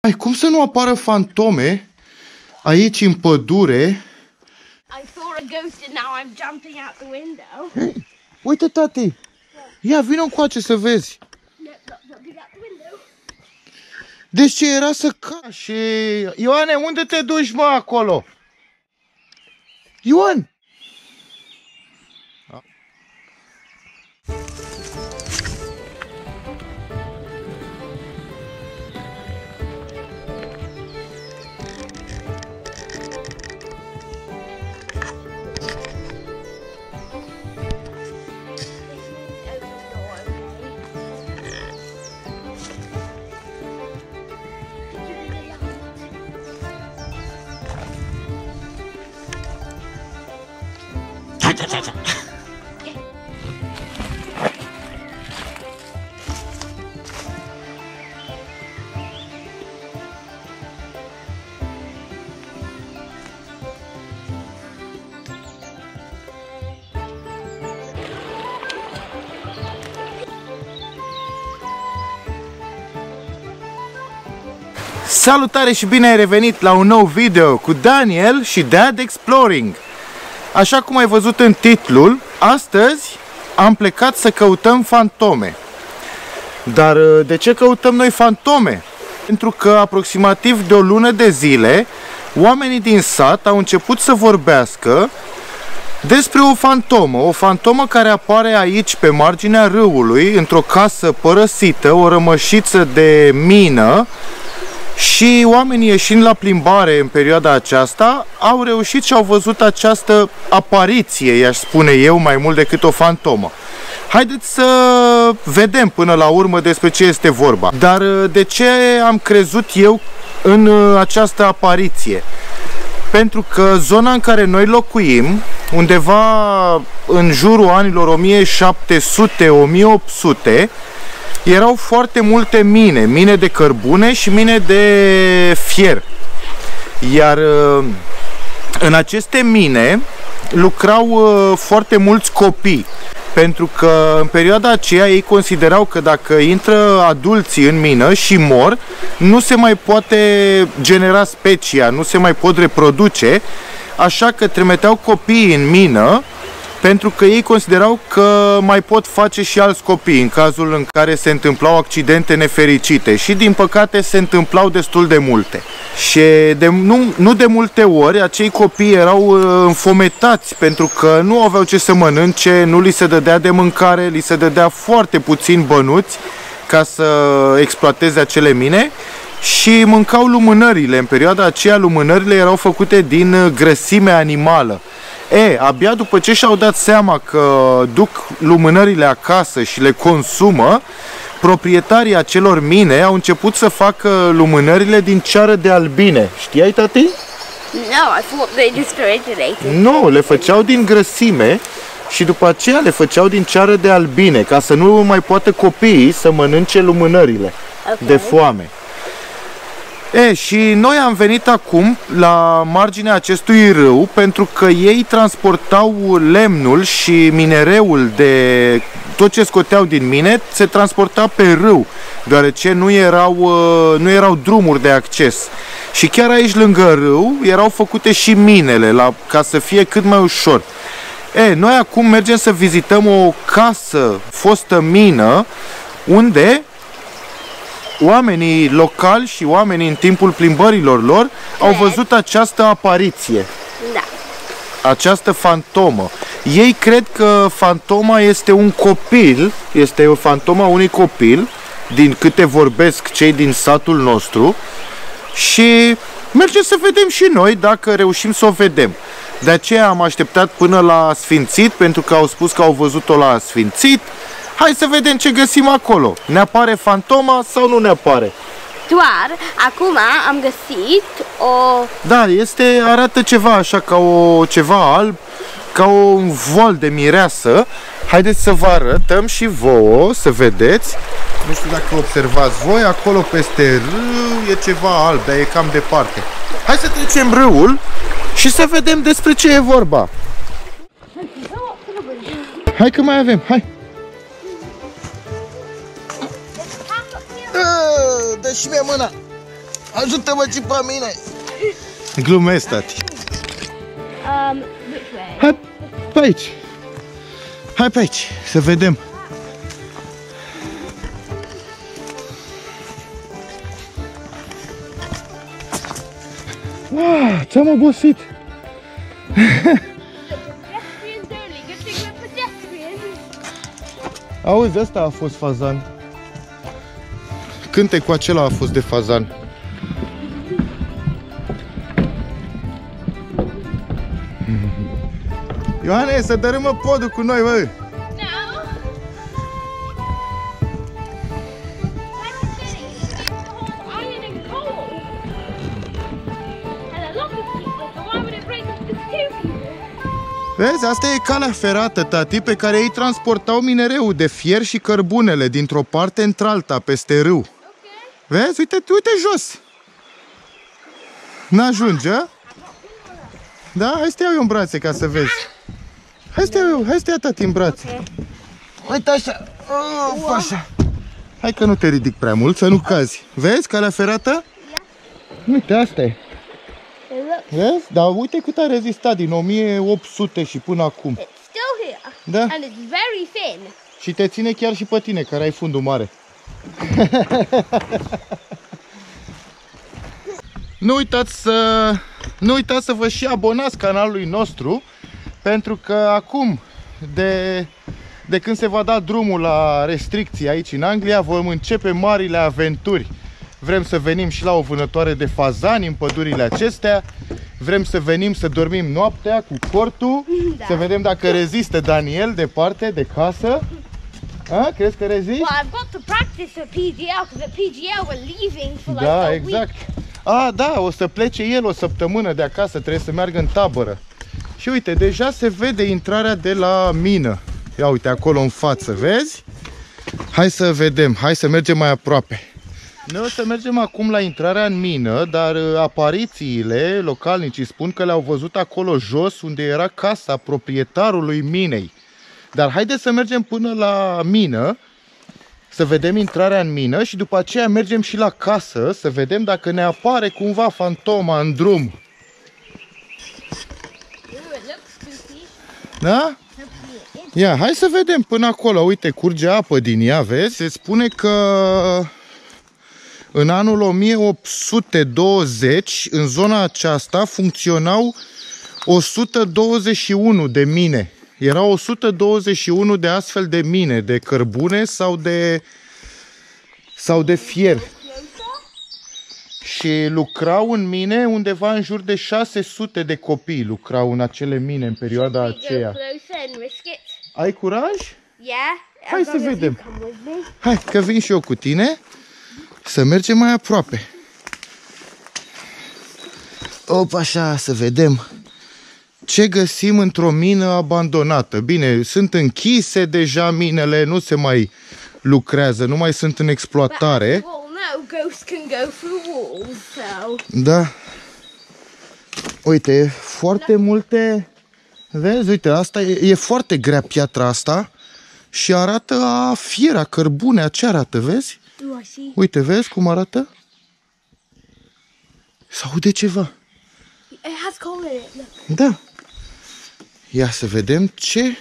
Ai, cum să nu apară fantome aici în pădure? Hey, uite, tati! Ia, vină încoace să vezi! Deci ce era să cași? Ioane, unde te duci, mă, acolo? Ioan! Salutare și bine ai revenit la un nou video cu Daniel și Dad Exploring. Așa cum ai văzut în titlul, astăzi am plecat să căutăm fantome. Dar de ce căutăm noi fantome? Pentru că aproximativ de o lună de zile, oamenii din sat au început să vorbească despre o fantomă. O fantomă care apare aici pe marginea râului, într-o casă părăsită, o rămășiță de mină. Și oamenii ieșind la plimbare în perioada aceasta au reușit și au văzut această apariție, i-aș spune eu, mai mult decât o fantomă. Haideți să vedem până la urmă despre ce este vorba. Dar de ce am crezut eu în această apariție? Pentru că zona în care noi locuim, undeva în jurul anilor 1700-1800, erau foarte multe mine, mine de cărbune și mine de fier. Iar în aceste mine lucrau foarte mulți copii, pentru că în perioada aceea ei considerau că dacă intră adulții în mină și mor, nu se mai poate genera specia, nu se mai pot reproduce, așa că trimiteau copiii în mină, pentru că ei considerau că mai pot face și alți copii în cazul în care se întâmplau accidente nefericite și din păcate se întâmplau destul de multe. Și nu de multe ori acei copii erau înfometați pentru că nu aveau ce să mănânce, nu li se dădea de mâncare, li se dădea foarte puțin bănuți ca să exploateze acele mine și mâncau lumânările. În perioada aceea lumânările erau făcute din grăsime animală. Abia după ce și-au dat seama că duc lumânările acasă și le consumă, proprietarii acelor mine au început să facă lumânările din ceară de albine. Știai, tati? Nu, le făceau din grăsime și după aceea le făceau din ceară de albine, ca să nu mai poată copiii să mănânce lumânările de foame. Și noi am venit acum la marginea acestui râu pentru că ei transportau lemnul și minereul de tot ce scoteau din mine se transporta pe râu, deoarece nu erau drumuri de acces. Și chiar aici lângă râu erau făcute și minele ca să fie cât mai ușor. Noi acum mergem să vizităm o casă, fostă mină, unde oamenii locali și oamenii în timpul plimbărilor lor au văzut această apariție, această fantomă. Ei cred că fantoma este un copil, este o fantoma unui copil, din câte vorbesc cei din satul nostru, și mergem să vedem și noi dacă reușim să o vedem. De aceea am așteptat până la Sfințit, pentru că au spus că au văzut-o la Sfințit. Hai să vedem ce găsim acolo. Ne apare fantoma sau nu ne apare? Doar acum am găsit o... Da, arată ceva așa ca ceva alb, ca un vol de mireasă. Haideți să vă arătăm și vouă, să vedeți. Nu știu dacă observați voi, acolo peste râu e ceva alb, dar e cam departe. Hai să trecem râul și să vedem despre ce e vorba. Hai că mai avem, hai! Dă-și mie mâna! Ajută-mă și pe mine! Glumesc, tati. Hai pe aici. Hai pe aici, să vedem. Wow, ce-am obosit! Auzi, asta a fost fazan. Cântecul acela a fost de fazan. Ioane, să dărâmă podul cu noi, bă! Vezi, asta e calea ferată, tati, pe care ei transportau minereul de fier și cărbunele dintr-o parte într-alta, peste râu. Okay. Vezi? Uite, uite jos! N-ajunge? Da? Hai să te iau eu în brațe ca să vezi. Hai să te iau eu, hai să te ia tati în brațe. Okay. Uite așa, of, așa. Hai că nu te ridic prea mult, să nu cazi. Vezi calea ferată? Yeah. Uite, asta e. Vezi? Dar uite cât a rezistat din 1800 și până acum. Da? Și te ține chiar și pe tine, care ai fundul mare. Nu uitați să vă și abonați canalului nostru, pentru că acum, de când se va da drumul la restricții aici în Anglia, vom începe marile aventuri. Vrem să venim și la o vânătoare de fazani în pădurile acestea. Vrem să venim să dormim noaptea cu cortul, da. Să vedem dacă rezistă Daniel departe de casă. A, crezi că rezist? Da, exact. A, da, o să plece el o săptămână de acasă, trebuie să meargă în tabără. Și uite, deja se vede intrarea de la mină. Ia uite, acolo în față, vezi? Hai să vedem, hai să mergem mai aproape. Noi o să mergem acum la intrarea în mină, dar aparițiile, localnicii spun că le-au văzut acolo jos, unde era casa proprietarului minei. Dar haideți să mergem până la mină, să vedem intrarea în mină și după aceea mergem și la casă, să vedem dacă ne apare cumva fantoma în drum. Da? Ia, hai să vedem până acolo. Uite, curge apă din ea, vezi? Se spune că... În anul 1820, în zona aceasta, funcționau 121 de mine. Erau 121 de astfel de mine, de cărbune sau de fier. Și lucrau în mine undeva în jur de 600 de copii lucrau în acele mine în perioada aceea. Ai curaj? Hai să vedem. Hai, că vin și eu cu tine. Să mergem mai aproape. Op, așa, să vedem ce găsim într-o mină abandonată. Bine, sunt închise deja minele, nu se mai lucrează, nu mai sunt în exploatare. Da. Uite, foarte multe... Vezi, uite, asta e foarte grea piatra asta și arată a fiera, cărbunea, ce arată, vezi? Uite, vezi cum arată? S-aude ceva. Da. Ia să vedem ce...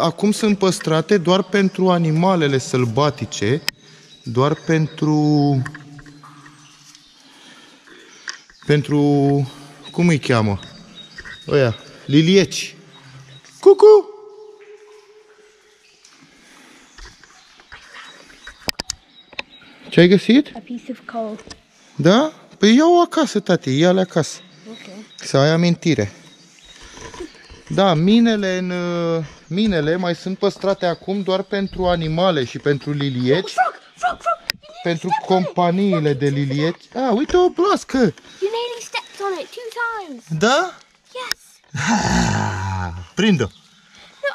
Acum sunt păstrate doar pentru animalele sălbatice, doar pentru... cum îi cheamă? Oia, lilieci. Cucu! Ce-ai găsit? A piece of coal. Da? Păi ia-o acasă, tati, ia-le acasă. Okay. Să ai amintire. Da, minele mai sunt păstrate acum doar pentru animale și pentru lilieci. Pentru companiile de lilieci. Ah, uite o blască! You nearly stepped on it 2 times. Da? Yes. Prinde-o. No,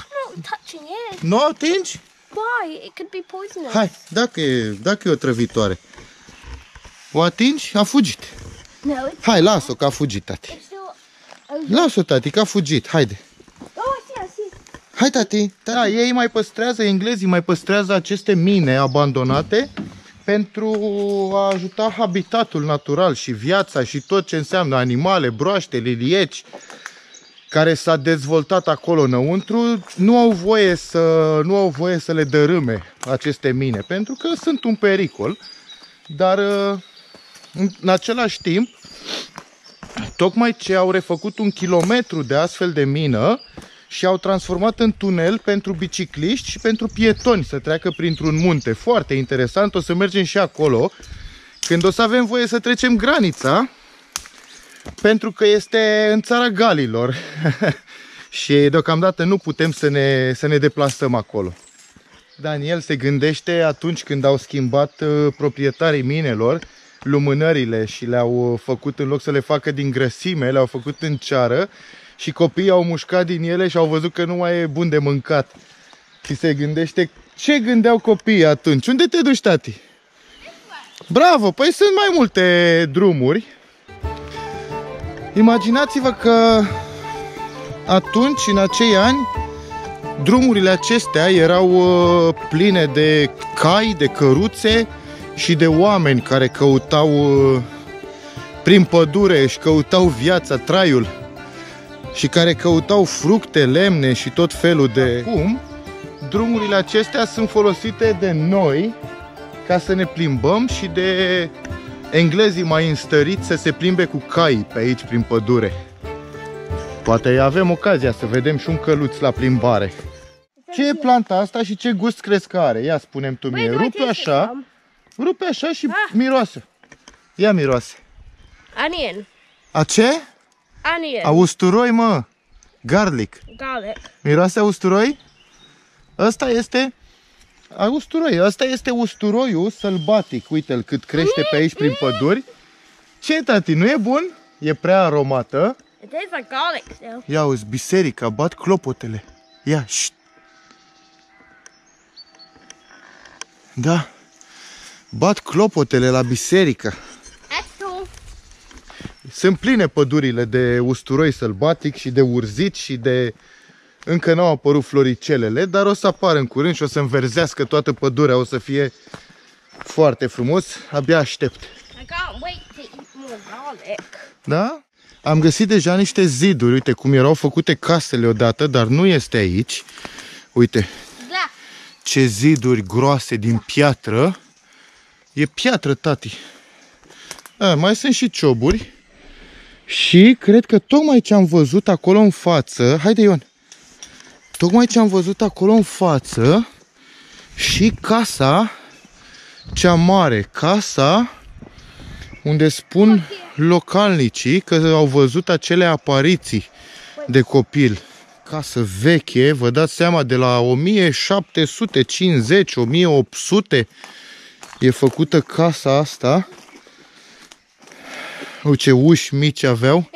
I'm not touching it. Nu atingi? Why? It could be poisonous. Hai, dacă e o trăvitoare. O atingi? A fugit. No, hai, las-o că a fugit, tati. Las-o, tati, că a fugit. Haide. Oh, I see. Hai, tati. Da, ei mai păstrează, englezii mai păstrează aceste mine abandonate. pentru a ajuta habitatul natural și viața și tot ce înseamnă animale, broaște, lilieci, care s-a dezvoltat acolo înăuntru, nu au voie să le dărâme aceste mine, pentru că sunt un pericol. Dar în același timp, tocmai ce au refăcut 1 kilometru de astfel de mină și au transformat în tunel pentru bicicliști și pentru pietoni să treacă printr-un munte. Foarte interesant, o să mergem și acolo, când o să avem voie să trecem granița, pentru că este în țara Galilor și deocamdată nu putem să ne deplasăm acolo. Daniel se gândește atunci când au schimbat proprietarii minelor lumânările și le-au făcut, în loc să le facă din grăsime, le-au făcut în ceară și copiii au mușcat din ele și au văzut că nu mai e bun de mâncat. Și se gândește, ce gândeau copiii atunci? Unde te duci, tati? Bravo! Păi sunt mai multe drumuri. Imaginați-vă că atunci, în acei ani, drumurile acestea erau pline de cai, de căruțe și de oameni care căutau prin pădure și căutau viața, traiul, și care căutau fructe, lemne și tot felul de... Acum, drumurile acestea sunt folosite de noi ca să ne plimbăm și de englezii mai înstăriți să se plimbe cu caii pe aici prin pădure. Poate avem ocazia să vedem și un căluț la plimbare. Ce e planta asta și ce gust crezi că are? Ia spune-mi tu mie. Rupe așa, rupe așa și miroase. Ia miroase. Onion. A ce? Onion. A usturoi, mă. Garlic. Garlic. Miroase a usturoi? Asta este... A usturoi. Asta este usturoiul sălbatic. Uite-l cât crește pe aici prin păduri. Ce, tati? Nu e bun? E prea aromată. It tastes like garlic still. Ia uzi, biserica, bat clopotele. Ia, șt. Da. Bat clopotele la biserică. Sunt pline pădurile de usturoi sălbatic și de urzici și de... Încă n-au apărut floricelele, dar o să apară în curând și o să înverzească toată pădurea. O să fie foarte frumos. Abia aștept. I can't wait to eat more garlic. Da? Am găsit deja niște ziduri, uite cum erau făcute casele odată, dar nu este aici. Uite, ce ziduri groase din piatră. E piatră, tati. A, mai sunt și cioburi. Și cred că tocmai ce am văzut acolo în față... Haide, Ion! Tocmai ce am văzut acolo în față și casa cea mare, casa unde spun localnicii că au văzut acele apariții de copil. Casă veche, vă dați seama, de la 1750-1800 e făcută casa asta. Uite ce uși mici aveau.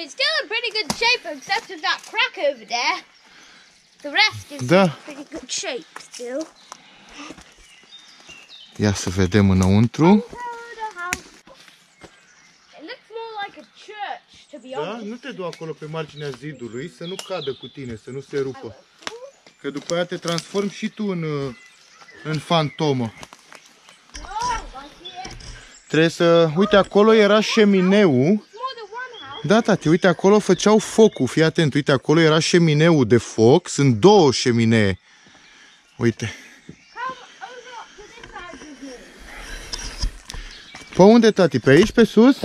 Da. Ia să vedem înăuntru. Da? Nu te du acolo pe marginea zidului, să nu cadă cu tine, să nu se rupă. Că după aia te transformi și tu în fantomă. Trebuie să... Uite, acolo era șemineu. Da, tati, uite, acolo făceau focul. Fii atent, uite, acolo era șemineu de foc. Sunt 2 șeminee. Uite. Pe unde, tati? Pe aici, pe sus?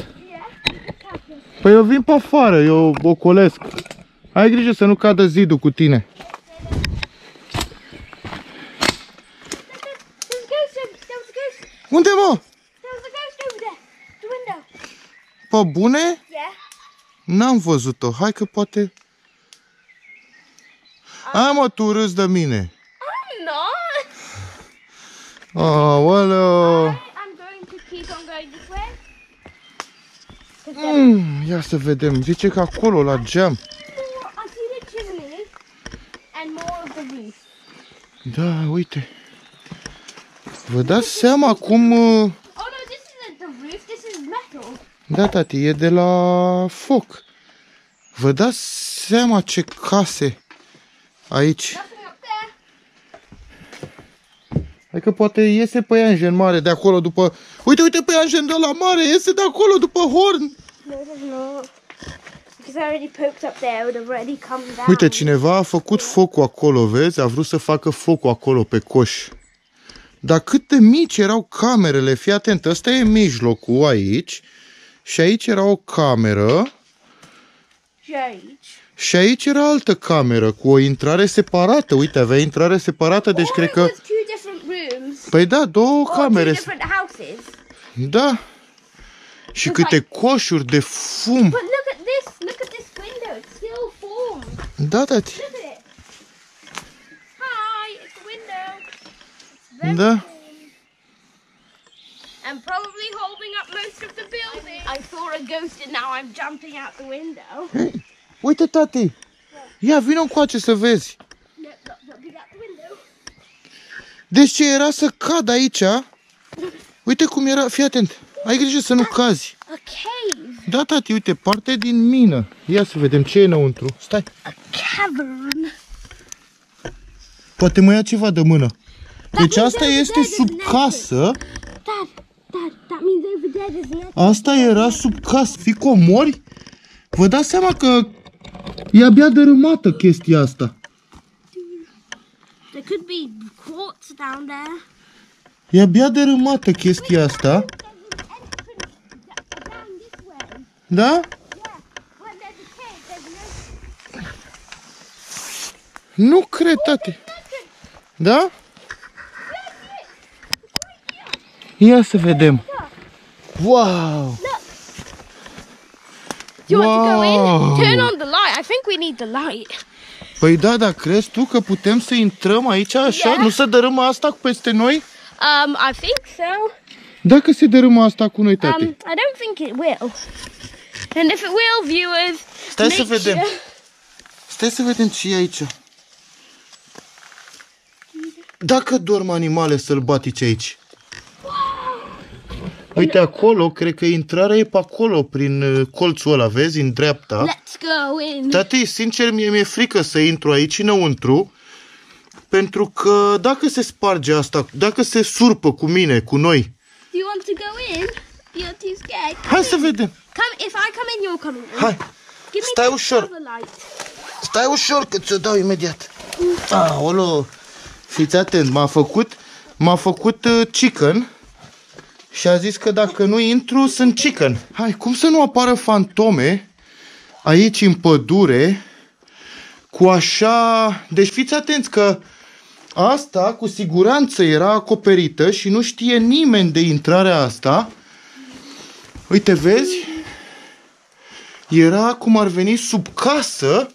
Păi eu vin pe afară, eu ocolesc. Ai grijă să nu cadă zidul cu tine. Unde, mă? Pe bune? N-am văzut-o, hai că poate... Ai, mă, tu râzi de mine. Aoleo. Ia să vedem, zice că acolo, la geam. Da, uite. Vă dați seama cum... Da, tati, e de la foc. Vă dați seama ce case aici. Adică poate iese păianjen mare de acolo după... Uite, uite păianjen de la mare, iese de acolo după horn! Uite, cineva a făcut focul acolo, vezi? A vrut să facă focul acolo pe coș. Dar cât de mici erau camerele, fii atent, ăsta e mijlocul aici. Și aici era o cameră. Și aici. Și aici era altă cameră cu o intrare separată. Uite, avea intrare separată, deci cred că... Păi da, două camere. Da. Și câte coșuri de fum. Da, tati. Da. And probably holding up most of the building. I saw a ghost and now I'm jumping out the window. Hey, uite, tati. Ia, vino încoace să vezi. Deci ce era să cad aici? Uite cum era, fii atent. Ai grijă să nu cazi. Da, tati, uite, parte din mină. Ia să vedem ce e înăuntru. Stai. Poate mă ia ceva de mână. Deci asta este sub casă. Asta era sub casă. Fii comori? Vă dați seama că e abia dărâmată chestia asta. E abia dărâmată chestia asta. Da? Nu cred, tati. Da? Ia să vedem. Wow! Wow! Păi da, dar crezi tu că putem să intrăm aici așa? Nu se dărâmă asta peste noi? Dacă se dărâmă asta cu noi, tati. I don't think it will. And if it will, viewers, stai să vedem. Stai să vedem ce e aici. Dacă dorm animale sălbatice aici. Uite acolo, cred că intrarea e pe acolo, prin colțul ăla, vezi, în dreapta. Tati, sincer, mie mi-e frică să intru aici înăuntru, pentru că dacă se sparge asta, dacă se surpă cu mine, cu noi. Hai să vedem. Hai, stai ușor. Stai ușor că ți-o dau imediat. Aolo, fiți atent, m-a făcut chicken. Și a zis că dacă nu intru, sunt chicken. Hai, cum să nu apară fantome aici în pădure cu așa... Deci fiți atenți că asta cu siguranță era acoperită și nu știe nimeni de intrarea asta. Uite, vezi? Era cum ar veni sub casă,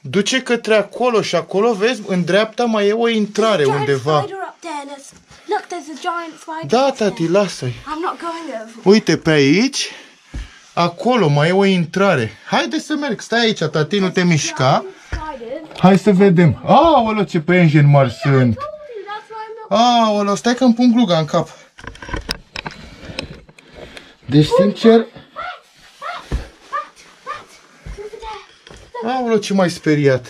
duce către acolo și acolo, vezi, în dreapta mai e o intrare undeva. Da, tati, lasă-i. Uite, pe aici, acolo mai e o intrare. Haide să merg, stai aici, tati, nu te mișca. Hai să vedem. Aoleo, ce păianjeni mari sunt. Aoleo, stai că îmi pun gluga în cap. Deci, sincer... Aoleo, ce m-ai speriat.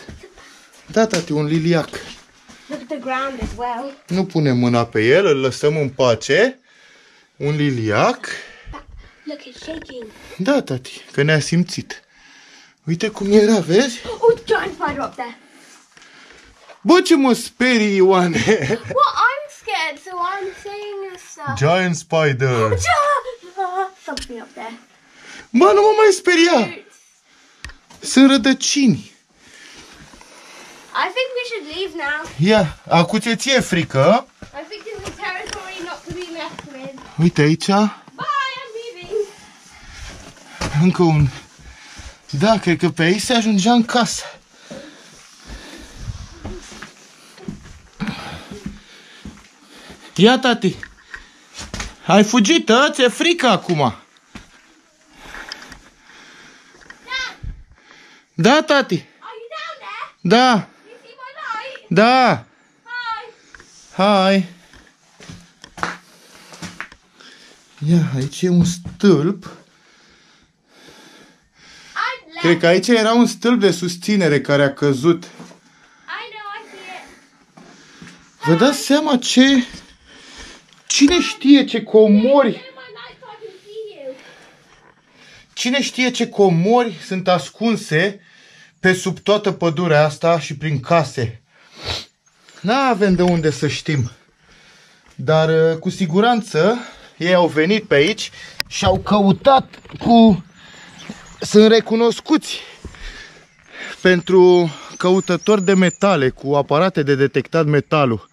Da, tati, un liliac. Nu punem mâna pe el, îl lăsăm în pace. Un liliac. Da, tati, că ne-a simțit. Uite cum era, vezi? Bă, ce mă sperii, Ioane! Giant spider! Bă, nu mă mai speria! Sunt rădăcini! I think we should leave now. Ia, acum ți-e frică. I think this is territory not to be messed with. Uite aici. Bye, I'm leaving. Încă un. Da, cred că pe aici se ajungea în casă. Ia, tati. Ai fugit, a? Ți-e frică acum. Da. Da, tati. Are you down there? Da. Da! Hai! Ia, aici e un stâlp. Cred că aici era un stâlp de susținere care a căzut. Vă dați seama ce Cine știe ce comori... Cine știe ce comori sunt ascunse pe sub toată pădurea asta și prin case? N-avem de unde să știm. Dar cu siguranță ei au venit pe aici și au căutat cu... Sunt recunoscuți pentru căutători de metale, cu aparate de detectat metalul.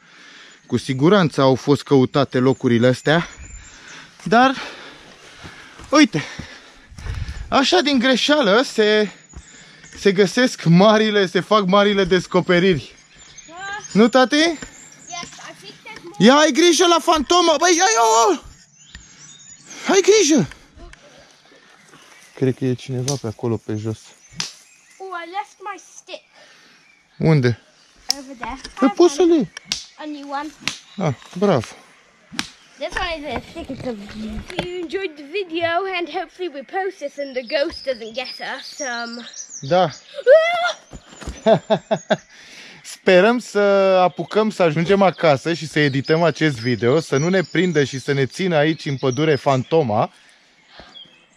Cu siguranță au fost căutate locurile astea. Dar, uite, așa din greșeală se fac marile descoperiri. Nu, tati? Ia, ai grijă la fantomă! Băi, ai grijă! Cred că e cineva pe acolo, pe jos. Oh, I left my stick. Unde? Over there. Păi poți să-l iei. A new one. Ah, bravo. This one is a stick. It's a... If you enjoyed the video and hopefully we post this and the ghost doesn't get us. Da. Sperăm să apucăm să ajungem acasă și să edităm acest video, să nu ne prindă și să ne țină aici în pădure fantoma.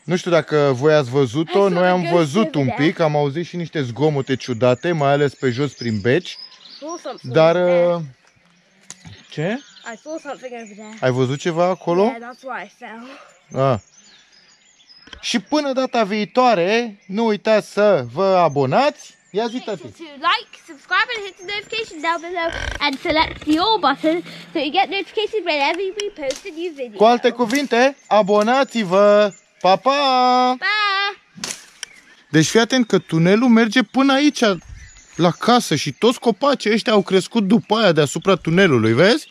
Nu știu dacă voi ați văzut-o, noi am văzut un pic, am auzit și niște zgomote ciudate, mai ales pe jos prin beci. Dar... Ce? Ai văzut ceva acolo? Ah. Și până data viitoare, nu uitați să vă abonați. Ia zi, tati. Like, subscribe and hit the notification down below and select the all button so you get notifications whenever we post a new video. Cu alte cuvinte, abonați-vă! Pa, pa! Pa! Deci fii atent că tunelul merge până aici, la casă, și toți copacii ăștia au crescut după aia deasupra tunelului, vezi?